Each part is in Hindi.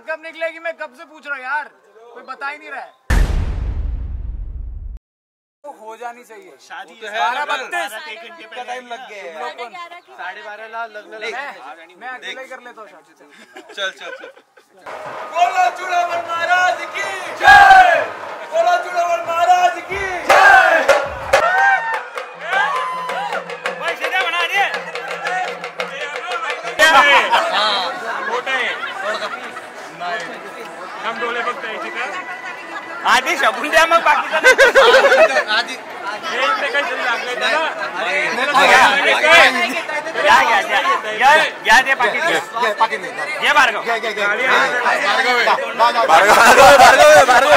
रात कब निकलेगी? मैं कब से पूछ रहा हूँ यार, कोई बता ही नहीं रहा है। तो हो जानी चाहिए शादी। 12:32 का टाइम लग गया है, 12:30 लगने लगा है। मैं अकेले कर लेता हूँ शादी। चल चल चल। बोलो चुड़ावन महाराज की जय। बोलो चुड़ावन महाराज की जय। आधी छपून द्या मग बाकी आधी घ्या, ते पाकिट घे भार्गव भार्गव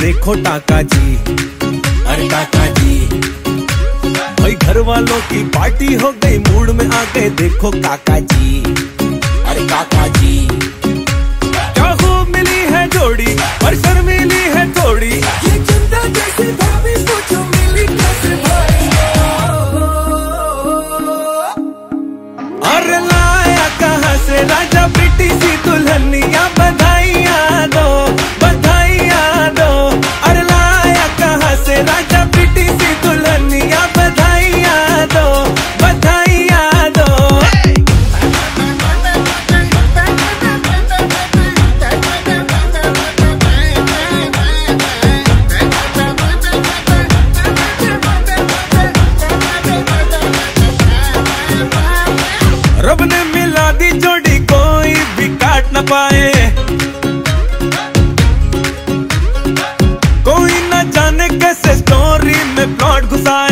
देखो टाका जी, अरे टाका जी भाई, घर वालों की पार्टी हो गई, मूड में आ गए, देखो काका जी, अरे काका जी क्या हो मिली है जोड़ी, पर शर्मीली है थोड़ी, ये चिंता जैसी भाभी पूछो मिली कैसे भाई। अरे लाया कहाँ से राजा बेटी सी दुल्हनिया, बधाइयां दो राजा बेटी सी दुल्हनिया, बधाइयां दो बधाइयां दो। रब ने मिला दी जोड़ी, कोई भी काट न पाए, जाने कैसे स्टोरी में प्लॉट घुसा